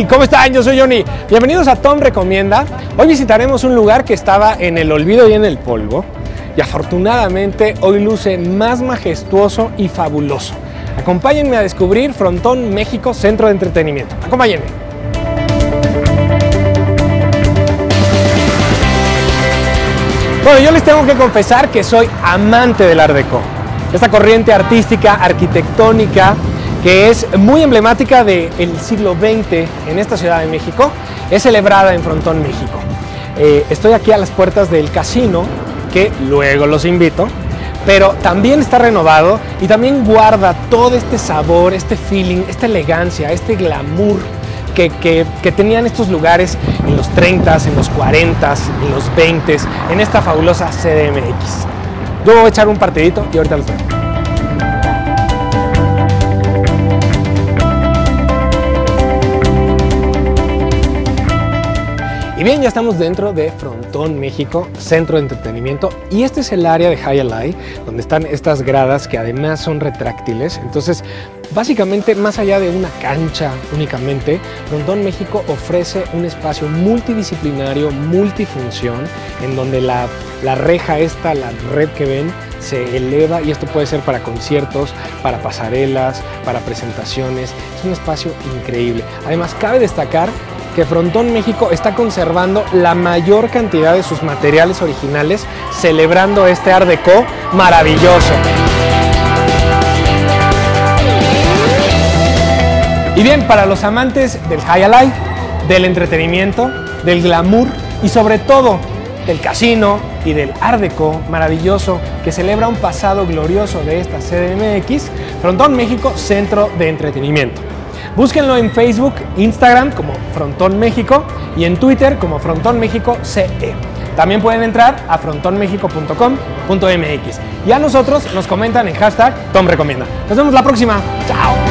Hey, ¿cómo están? Yo soy Johnny. Bienvenidos a Tom Recomienda. Hoy visitaremos un lugar que estaba en el olvido y en el polvo y afortunadamente hoy luce más majestuoso y fabuloso. Acompáñenme a descubrir Frontón México, centro de entretenimiento. Acompáñenme. Bueno, yo les tengo que confesar que soy amante del art déco. Esta corriente artística, arquitectónica, que es muy emblemática del siglo XX en esta Ciudad de México, es celebrada en Frontón, México. Estoy aquí a las puertas del casino, que luego los invito, pero también está renovado y también guarda todo este sabor, este feeling, esta elegancia, este glamour que tenían estos lugares en los 30s, en los 40s, en los 20s, en esta fabulosa CDMX. Yo voy a echar un partidito y ahorita los veo. Y bien, ya estamos dentro de Frontón México, centro de entretenimiento, y este es el área de jai alai, donde están estas gradas que además son retráctiles. Entonces, básicamente, más allá de una cancha únicamente, Frontón México ofrece un espacio multidisciplinario, multifunción, en donde la reja esta, la red que ven, se eleva, y esto puede ser para conciertos, para pasarelas, para presentaciones. Es un espacio increíble. Además, cabe destacar que Frontón México está conservando la mayor cantidad de sus materiales originales, celebrando este art déco maravilloso. Y bien, para los amantes del jai alai, del entretenimiento, del glamour y sobre todo del casino y del art déco maravilloso que celebra un pasado glorioso de esta CDMX, Frontón México, centro de entretenimiento. Búsquenlo en Facebook, Instagram como Frontón México y en Twitter como Frontón México CE. También pueden entrar a frontonmexico.com.mx y a nosotros nos comentan en hashtag Tom Recomienda. Nos vemos la próxima. ¡Chao!